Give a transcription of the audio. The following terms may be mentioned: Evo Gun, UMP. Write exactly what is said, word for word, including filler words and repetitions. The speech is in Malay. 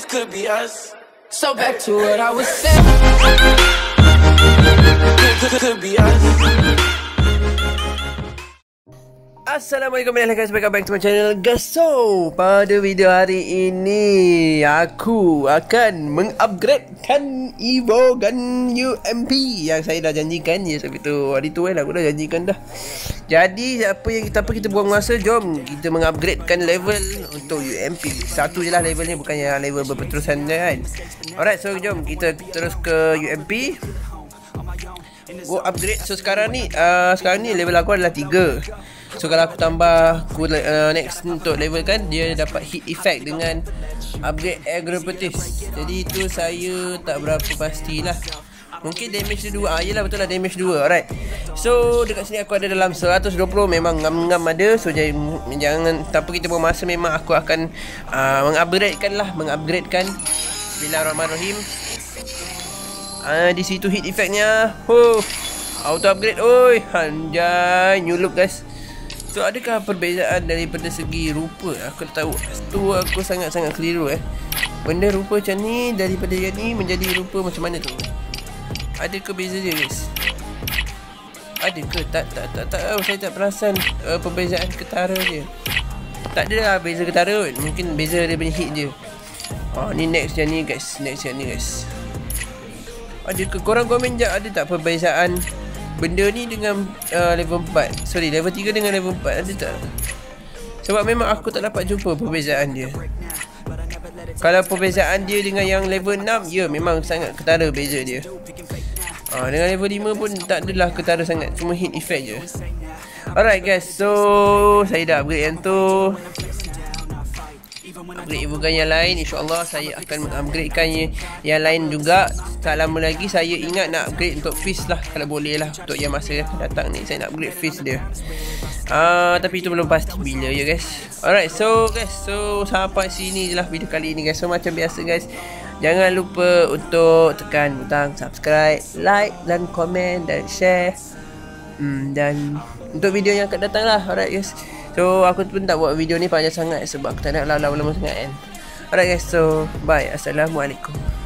this could be us. So back to what I was saying. Could be us. Assalamualaikum guys, welcome back to my channel guys. So pada video hari ini aku akan mengupgradekan Evo Gun U M P yang saya dah janjikan ya sebelum tu hari tu eh lah, aku dah janjikan dah. Jadi apa yang kita apa kita buang masa, jom kita mengupgradekan level untuk U M P. Satu je lah levelnya, bukan yang level berterusan kan. Alright, so jom kita terus ke U M P. Go upgrade. So sekarang ni uh, sekarang ni level aku adalah tiga. So kalau aku tambah aku, uh, next untuk level kan, dia dapat hit effect dengan upgrade agropotis. Jadi itu saya tak berapa pastilah. Mungkin damage dua. Ah yelah, betul lah damage dua. Alright. So dekat sini aku ada dalam seratus dua puluh, memang ngam-ngam ada. So jangan tanpa kita buang masa, memang aku akan uh, mengupgradekan lah, mengupgradekan. Bismillahirrahmanirrahim. Ah uh, di situ hit effectnya. Ho. Oh, auto upgrade oi. Anjay, new look guys. So adakah perbezaan daripada segi rupa? Aku tak tahu. Tu aku sangat-sangat keliru eh. Benda rupa macam ni daripada yang ni menjadi rupa macam mana tu? Adakah beza dia guys? Ada ke? Tak tak tak tak oh, saya tak perasan uh, perbezaan ketara dia. Tak ada lah beza ketara kot. Mungkin beza dia punya hit je. Oh ni next yang ni guys. Next yang ni guys. Ada ke? Korang komen je, ada tak perbezaan benda ni dengan uh, level empat? Sorry, level tiga dengan level empat ada tak? Sebab memang aku tak dapat jumpa perbezaan dia. Kalau perbezaan dia dengan yang level enam, ya yeah, memang sangat ketara beza dia. Ah, dengan level lima pun tak adalah ketara sangat, cuma hit effect je. Alright guys, so saya dah upgrade yang tu. Upgrade bukan yang lain, insyaAllah saya akan mengupgradekan yang, yang lain juga. Tak lama lagi saya ingat nak upgrade untuk Fizz lah, kalau boleh lah. Untuk yang masa yang datang ni saya nak upgrade Fizz dia. Ah, tapi itu belum pasti bila ya guys. Alright, so guys, so sampai sini je lah video kali ini guys. So macam biasa guys, jangan lupa untuk tekan butang subscribe, like dan komen dan share. Hmm, dan untuk video yang akan datang lah. Alright guys. So aku pun tak buat video ni panjang sangat sebab aku tak nak lama-lama sangat kan. Alright guys. So bye. Assalamualaikum.